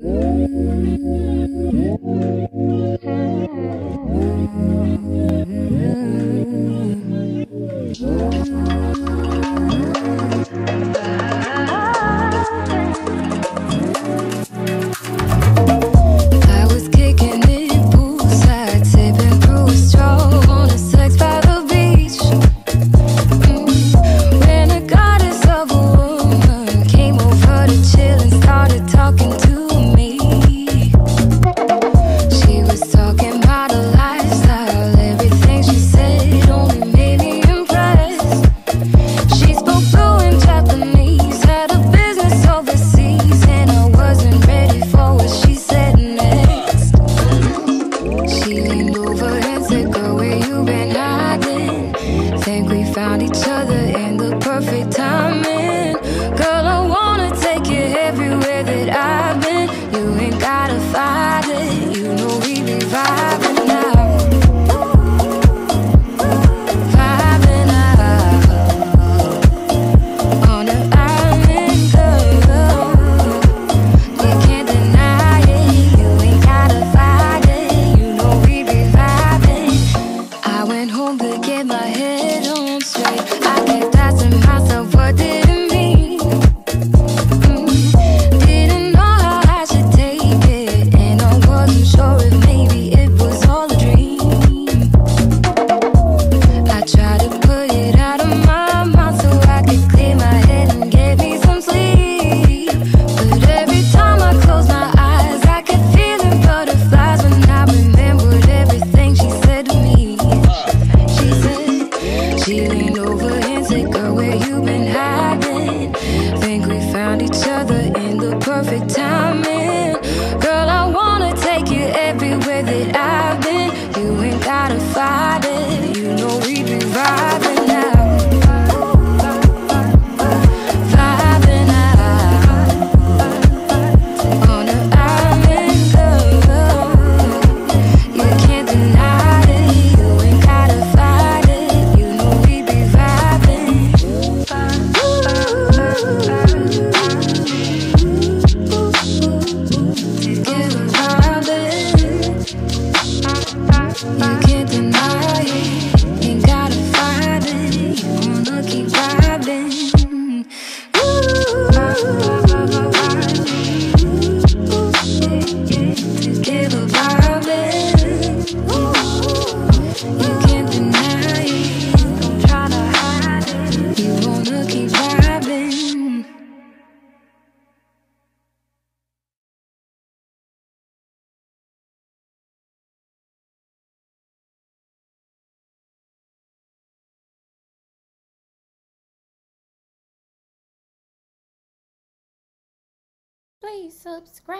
Please subscribe.